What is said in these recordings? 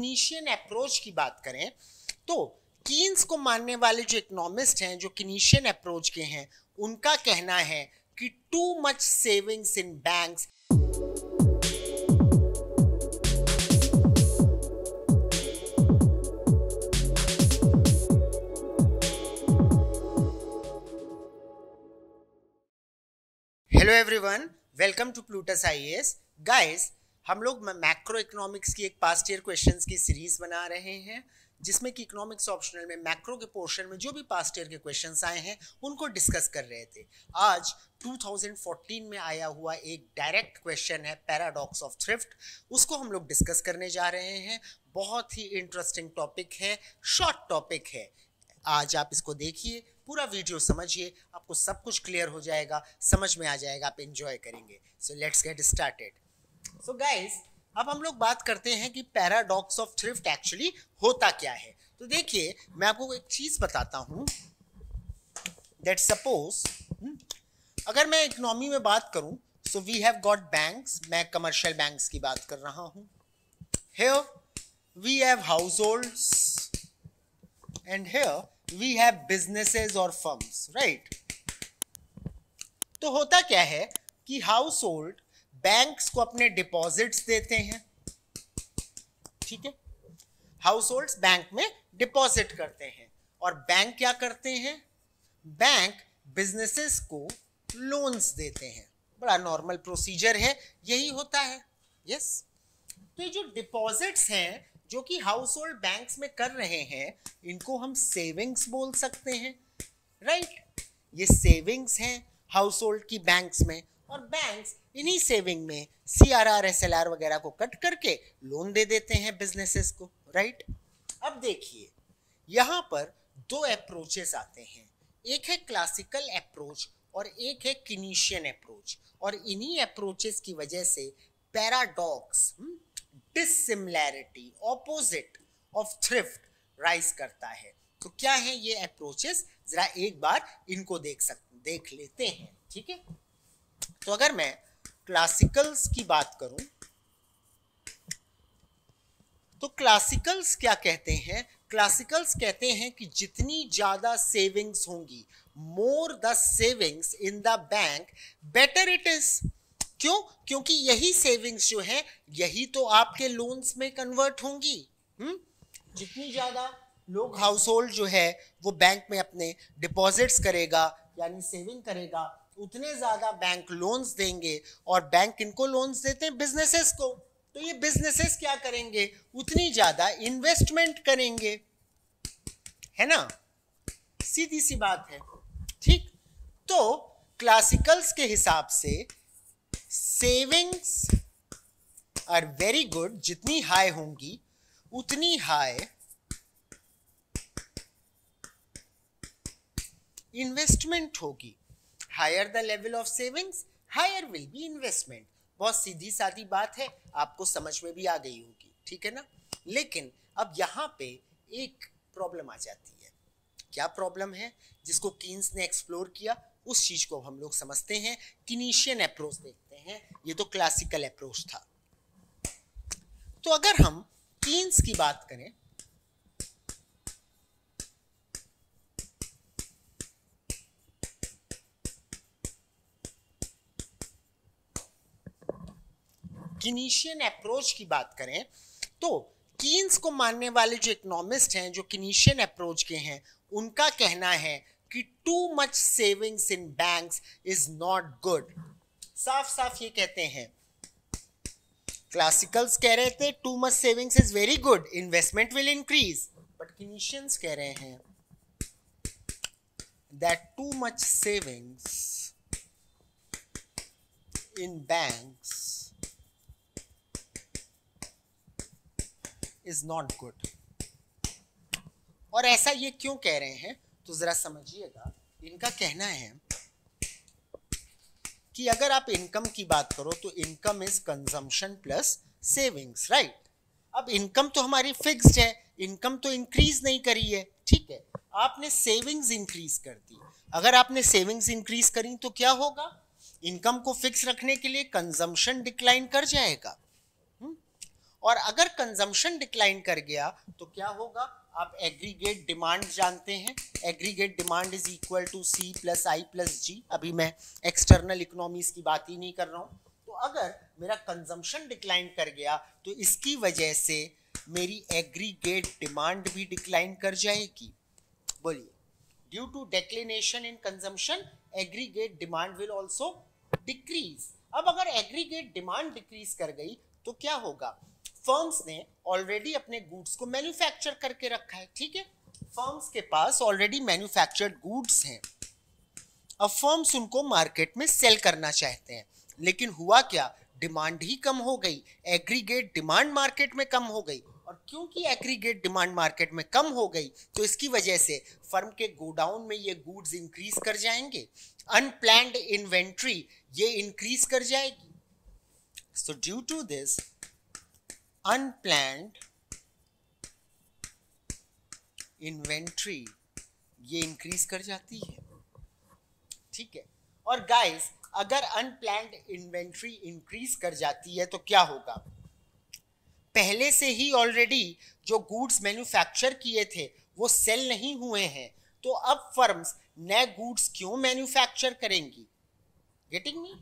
Keynesian approach की बात करें तो कीन्स को मानने वाले जो इकोनॉमिस्ट हैं जो कीनेशियन अप्रोच के हैं उनका कहना है कि too much savings in banks hello everyone, welcome to Plutus IAS. Guys, हम लोग मैक्रो इकोनॉमिक्स की एक पास्ट ईयर क्वेश्चंस की सीरीज बना रहे हैं जिसमें कि इकोनॉमिक्स ऑप्शनल में मैक्रो के पोर्शन में जो भी पास्ट ईयर के क्वेश्चंस आए हैं उनको डिस्कस कर रहे थे। आज 2014 में आया हुआ एक डायरेक्ट क्वेश्चन है पैराडॉक्स ऑफ थ्रिफ्ट, उसको हम लोग डिस्कस करने जा रहे हैं। बहुत ही इंटरेस्टिंग टॉपिक है, शॉर्ट टॉपिक है। आज आप इसको देखिए, पूरा वीडियो समझिए, आपको सब कुछ क्लियर हो जाएगा, समझ में आ जाएगा, आप एंजॉय करेंगे। So let's get started. So guys, अब हम लोग बात करते हैं कि पैराडॉक्स ऑफ थ्रिफ्ट एक्चुअली होता क्या है। तो देखिए, मैं आपको एक चीज बताता हूं दैट सपोज अगर मैं इकोनॉमी में बात करूं, so we have got banks, मैं कमर्शियल बैंक्स की बात कर रहा हूं। Here we have households and here we have businesses और फर्म्स, राइट। तो होता क्या है कि हाउसहोल्ड बैंक्स को अपने डिपॉजिट्स देते हैं, ठीक है, हाउसहोल्ड्स बैंक में डिपॉजिट करते हैं और बैंक क्या करते हैं, बैंक बिजनेसेस को लोन्स देते हैं। बड़ा नॉर्मल प्रोसीजर है, यही होता है। यस, तो ये जो डिपॉजिट्स हैं जो कि हाउसहोल्ड बैंक्स में कर रहे हैं इनको हम सेविंग्स बोल सकते हैं, राइट। ये सेविंग्स हैं हाउसहोल्ड की बैंक्स में और बैंक्स इन्हीं सेविंग में CRR SLR वगैरह को कट करके लोन दे देते हैं बिजनेसेस को, राइट। अब देखिए, यहाँ पर दो अप्रोचेस आते हैं, एक है क्लासिकल अप्रोच और एक है कीनेशियन अप्रोच। और इन्हीं अप्रोचेस की वजह से paradox, dissimilarity, opposite of thrift rise करता है। तो क्या है ये अप्रोचेस, जरा एक बार इनको देख लेते हैं, ठीक है। तो अगर मैं क्लासिकल्स की बात करूं तो क्लासिकल्स क्या कहते हैं, क्लासिकल्स कहते हैं कि जितनी ज्यादा सेविंग्स होंगी, more the savings in the bank better it is. क्यों? क्योंकि यही सेविंग्स जो है यही तो आपके लोन्स में कन्वर्ट होंगी। जितनी ज्यादा लोग हाउसहोल्ड जो है वो बैंक में अपने डिपॉजिट्स करेगा यानी सेविंग करेगा, उतने ज्यादा बैंक लोन्स देंगे और बैंक इनको लोन्स देते हैं बिजनेसेस को। तो ये बिजनेसेस क्या करेंगे, उतनी ज्यादा इन्वेस्टमेंट करेंगे, है ना, सीधी सी बात है, ठीक। तो क्लासिकल्स के हिसाब से सेविंग्स आर वेरी गुड, जितनी हाई होंगी उतनी हाई इन्वेस्टमेंट होगी। Higher the level of savings, higher will be investment. बहुत सीधी सादी बात है, आपको समझ में भी आ गई होगी, ठीक है ना। लेकिन अब यहाँ पे एक प्रॉब्लम आ जाती है। क्या प्रॉब्लम है, जिसको कीन्स ने एक्सप्लोर किया उस चीज को हम लोग समझते हैं। कीनेशियन अप्रोच देखते हैं, ये तो क्लासिकल अप्रोच था। तो अगर हम कीन्स की बात करें कीनेशियन अप्रोच की बात करें तो कीन्स को मानने वाले जो इकोनॉमिस्ट हैं जो कीनेशियन अप्रोच के हैं उनका कहना है कि too much savings in banks is not good. साफ साफ ये कहते हैं, क्लासिकल्स कह रहे थे too much savings is very good, investment will increase, but Keynesians कह रहे हैं that too much savings in banks is not good. और ऐसा ये क्यों कह रहे हैं तो जरा समझिएगा। इनका कहना है कि अगर आप इनकम की बात करो तो income is consumption plus savings, right. अब इनकम तो हमारी फिक्स्ड है, इनकम तो इंक्रीज नहीं करी है, ठीक है, आपने सेविंग्स इंक्रीज कर दी। अगर आपने सेविंग्स इंक्रीज करी तो क्या होगा, इनकम को फिक्स रखने के लिए कंजम्पशन डिक्लाइन कर जाएगा और अगर कंजम्पशन डिक्लाइन कर गया तो क्या होगा, आप एग्रीगेट डिमांड जानते हैं, aggregate demand is equal to C+I+G। अभी मैं एक्सटर्नल इकोनॉमीज की बात ही नहीं कर रहा हूँ। तो अगर मेरा कंजम्पशन डिक्लाइन कर गया तो इसकी वजह से मेरी एग्रीगेट डिमांड भी डिक्लाइन कर जाएगी। बोलिए, due to declination in consumption aggregate demand will also decrease. अब अगर एग्रीगेट डिमांड डिक्रीज कर गई तो क्या होगा, फर्म्स ने ऑलरेडी अपने गुड्स को मैन्युफैक्चर करके रखा है, ठीक है, फर्म्स के पास ऑलरेडी मैन्युफैक्चर्ड गुड्स हैं। अब फर्म्स उनको मार्केट में सेल करना चाहते हैं, लेकिन हुआ क्या, डिमांड ही कम हो गई, एग्रीगेट डिमांड मार्केट में कम हो गई, और क्योंकि एग्रीगेट डिमांड मार्केट में कम हो गई तो इसकी वजह से फर्म के गोडाउन में ये गुड्स इंक्रीज कर जाएंगे, अनप्लैंड इन्वेंट्री ये इंक्रीज कर जाएगी। So due to this unplanned inventory ये इंक्रीज कर जाती है, ठीक है। और गाइस, अगर अनप्लैंड इन्वेंट्री इंक्रीज कर जाती है तो क्या होगा, पहले से ही ऑलरेडी जो गुड्स मैन्युफैक्चर किए थे वो सेल नहीं हुए हैं, तो अब फर्म्स नए गुड्स क्यों मैन्युफैक्चर करेंगी, गेटिंग मी?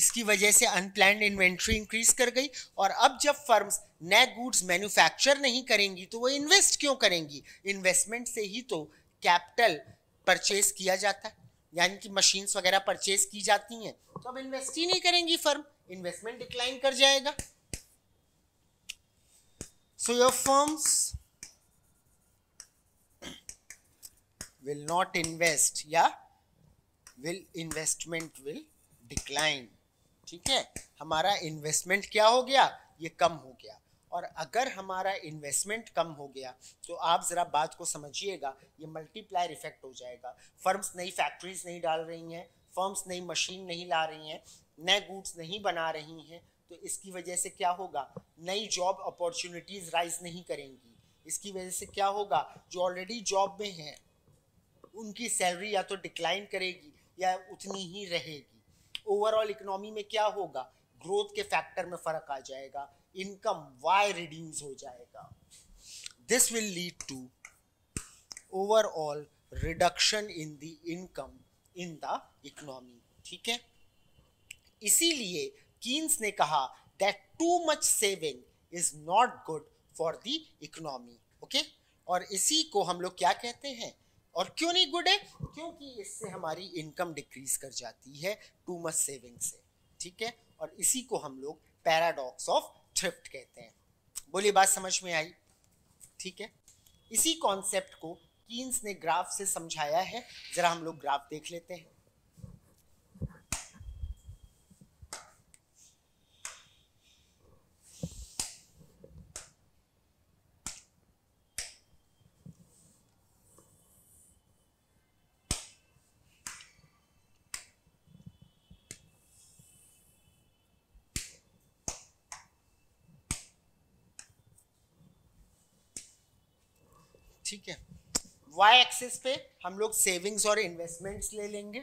इसकी वजह से अनप्लैंड इन्वेंट्री इंक्रीज कर गई, और अब जब फर्म्स नए गुड्स मैन्युफैक्चर नहीं करेंगी तो वो इन्वेस्ट क्यों करेंगी, इन्वेस्टमेंट से ही तो कैपिटल परचेज किया जाता है, यानी कि मशीन्स वगैरह परचेज की जाती हैं, तो अब इन्वेस्ट ही नहीं करेंगी फर्म, इन्वेस्टमेंट डिक्लाइन कर जाएगा। So your firms will not invest या विल इन्वेस्टमेंट विल डिक्लाइन, ठीक है। हमारा इन्वेस्टमेंट क्या हो गया, ये कम हो गया, और अगर हमारा इन्वेस्टमेंट कम हो गया तो आप ज़रा बात को समझिएगा, ये मल्टीप्लायर इफेक्ट हो जाएगा। फर्म्स नई फैक्ट्रीज नहीं डाल रही हैं, फर्म्स नई मशीन नहीं ला रही हैं, नए गुड्स नहीं बना रही हैं, तो इसकी वजह से क्या होगा, नई जॉब अपॉर्चुनिटीज़ राइज नहीं करेंगी, इसकी वजह से क्या होगा, जो ऑलरेडी जॉब में हैं उनकी सैलरी या तो डिक्लाइन करेगी या उतनी ही रहेगी। ओवरऑल इकोनॉमी में क्या होगा, ग्रोथ के फैक्टर में फर्क आ जाएगा, इनकम वाई रिड्यूस हो जाएगा। This will lead to overall reduction in the income in the economy, ठीक है। इसीलिए कीन्स ने कहा that too much saving is not good for the economy, okay. और इसी को हम लोग क्या कहते हैं, और क्यों नहीं गुड है, क्योंकि इससे हमारी इनकम डिक्रीज कर जाती है टू मच सेविंग से, ठीक है। और इसी को हम लोग पैराडॉक्स ऑफ थ्रिफ्ट कहते हैं। बोलिए, बात समझ में आई, ठीक है। इसी कॉन्सेप्ट को कीन्स ने ग्राफ से समझाया है, जरा हम लोग ग्राफ देख लेते हैं। ठीक है, y एक्सिस पे हम लोग सेविंग्स और इन्वेस्टमेंट्स ले लेंगे,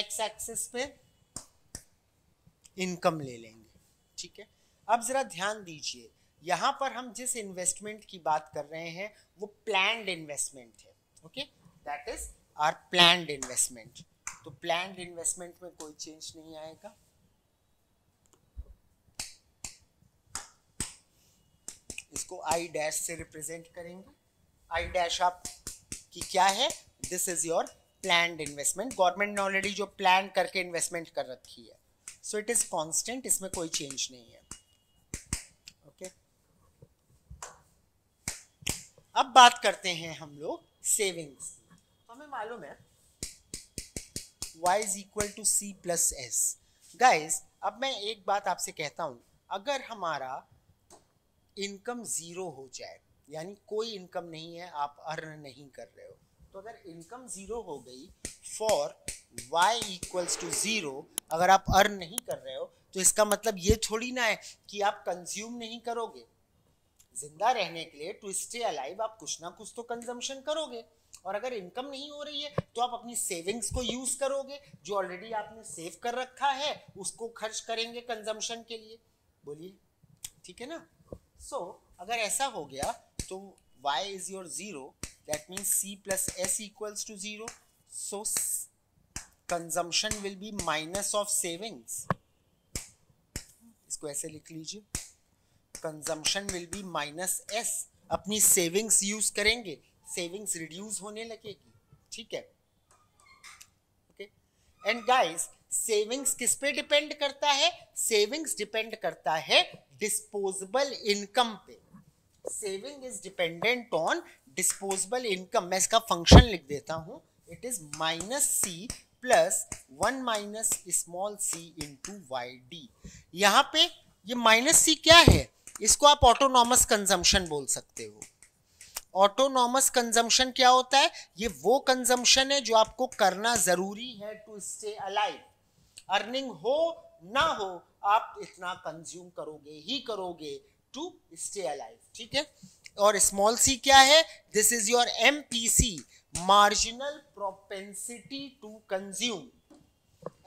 x एक्सिस पे इनकम ले लेंगे, ठीक है। अब जरा ध्यान दीजिए, यहां पर हम जिस इन्वेस्टमेंट की बात कर रहे हैं वो प्लान्ड इन्वेस्टमेंट है, okay, that is our planned investment. तो प्लान्ड इन्वेस्टमेंट में कोई चेंज नहीं आएगा। इसको आई डैश से रिप्रेजेंट करेंगे। आई डैश आप की क्या है, this is your planned investment. Government ने ऑलरेडी जो प्लान करके इन्वेस्टमेंट कर रखी है, सो इट इज कांस्टेंट, इसमें कोई चेंज नहीं है, ओके। अब बात करते हैं हम लोग सेविंग्स की। तो हमें मालूम है y is equal to C+S। Guys, अब मैं एक बात आपसे कहता हूं, अगर हमारा इनकम ज़ीरो हो जाए, यानी कोई इनकम नहीं है, आप अर्न नहीं कर रहे हो, तो अगर इनकम ज़ीरो हो गई for y equals to zero, अगर आप अर्न नहीं कर रहे हो तो इसका मतलब ये थोड़ी ना है कि आप कंज्यूम नहीं करोगे। जिंदा रहने के लिए, टू स्टे अलाइव, आप कुछ ना कुछ तो कंजम्पशन करोगे, और अगर इनकम नहीं हो रही है तो आप अपनी सेविंग्स को यूज करोगे, जो ऑलरेडी आपने सेव कर रखा है उसको खर्च करेंगे कंजम्पशन के लिए। बोलिए, ठीक है ना। सो अगर ऐसा हो गया तो y is your zero, that means c plus s equals to zero. So consumption will be minus of savings, इसको ऐसे लिख लीजिए, consumption will be minus s, अपनी सेविंग्स यूज करेंगे, सेविंग्स रिड्यूस होने लगेगी, ठीक है। ओके, एंड गाइस सेविंग्स किस पे डिपेंड करता है? सेविंग्स डिपेंड करता है डिस्पोजेबल इनकम पे। Saving is dependent on disposable income. मैं इसका फंक्शन लिख देता हूं, it is minus C plus one minus small C into Y D. यहाँ पे ये माइनस सी क्या है? इसको आप ऑटोनॉमस कंजम्पशन बोल सकते हो। ऑटोनॉमस कंजम्पशन क्या होता है? ये वो कंजम्पशन है जो आपको करना जरूरी है टू स्टे अलाइव। अर्निंग हो ना हो, आप इतना कंज्यूम करोगे ही करोगे टू स्टे अलाइव, ठीक है। और स्मॉल सी क्या है? This is your MPC, marginal propensity to consume.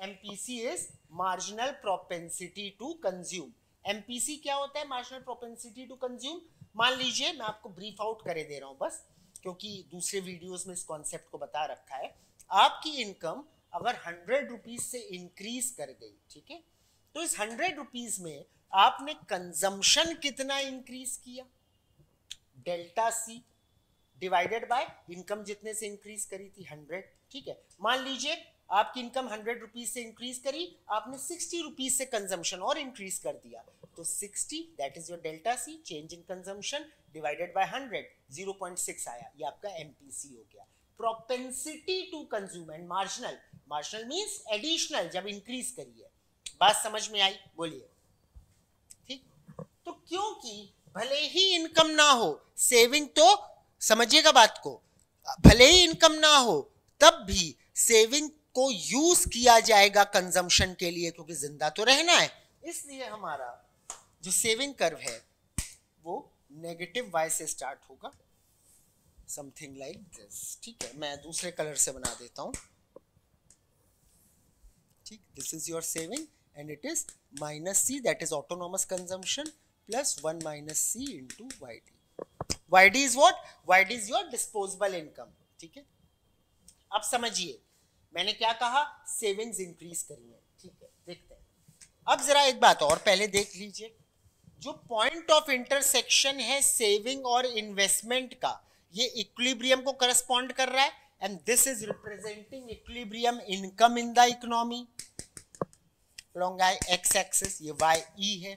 MPC is marginal propensity to consume. MPC क्या होता है? Marginal propensity to consume. मान लीजिए, मैं आपको ब्रीफ आउट करे दे रहा हूं बस, क्योंकि दूसरे वीडियोस में इस कॉन्सेप्ट को बता रखा है। आपकी इनकम अगर 100 रुपीज से इंक्रीज कर गई, ठीक है, तो इस 100 रुपीज में आपने कंजम्पशन कितना इंक्रीज किया? Delta C divided by income, जितने से इंक्रीज करी थी 100, ठीक है। मान लीजिए आपकी इनकम 100 रुपीज से इंक्रीज करी, आपने 60 रुपीज से कंजम्पशन और इंक्रीज कर दिया, तो 60 that is your delta C, change in consumption divided by 100, 0.6 आया, ये आपका एमपीसी हो गया। Propensity to consume and marginal, marginal means additional, जब इंक्रीज करिए। बात समझ में आई? बोलिए, ठीक। तो क्योंकि भले ही इनकम ना हो, सेविंग तो समझिएगा बात को, भले ही इनकम ना हो तब भी सेविंग को यूज किया जाएगा कंजम्पशन के लिए, क्योंकि जिंदा तो रहना है। इसलिए हमारा जो सेविंग कर्व है वो नेगेटिव y से स्टार्ट होगा, समथिंग लाइक दिस, ठीक है। मैं दूसरे कलर से बना देता हूं, ठीक। This is your saving and it is minus c, that is autonomous consumption, plus 1 minus c into yd. yd is what? yd is your disposable income, ठीक है। अब समझिए मैंने क्या कहा, सेविंग्स इंक्रीज करी है, ठीक है, देखते हैं। अब जरा एक बात और पहले देख लीजिए, जो पॉइंट ऑफ इंटरसेक्शन है सेविंग और इन्वेस्टमेंट का, ये इक्विलिब्रियम को करस्पॉन्ड कर रहा है, and this is representing equilibrium income in the economy, long I X axis, ये वाई ई है,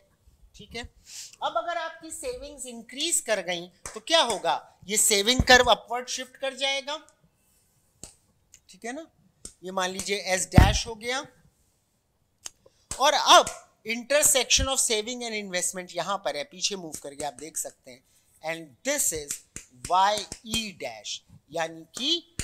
ठीक है। अब अगर आपकी सेविंग्स इंक्रीज कर गई तो क्या होगा? ये सेविंग कर्व अपवर्ड शिफ्ट कर जाएगा, ठीक है ना। ये मान लीजिए एस डैश हो गया, और अब intersection of saving and investment यहां पर है, पीछे मूव करके आप देख सकते हैं, and this is Y E dash, यानी कि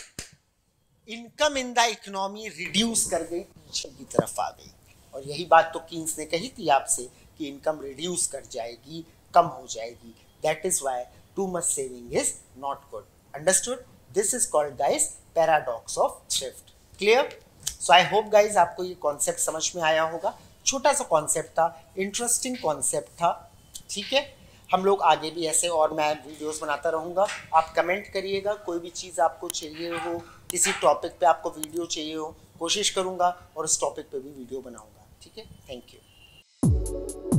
income in the economy reduce कर गई, पीछे की तरफ आ गई। और यही बात तो कीन्स ने कही थी आपसे कि इनकम रिड्यूस कर जाएगी, कम हो जाएगी, that is why too much saving is not good. Understood? This is called guys paradox of thrift. Clear? So I hope guys आपको ये कॉन्सेप्ट समझ में आया होगा। छोटा सा कॉन्सेप्ट था, इंटरेस्टिंग कॉन्सेप्ट था, ठीक है। हम लोग आगे भी ऐसे और मैं वीडियोस बनाता रहूँगा। आप कमेंट करिएगा, कोई भी चीज़ आपको चाहिए हो, किसी टॉपिक पे आपको वीडियो चाहिए हो, कोशिश करूँगा और उस टॉपिक पे भी वीडियो बनाऊँगा, ठीक है। Thank you.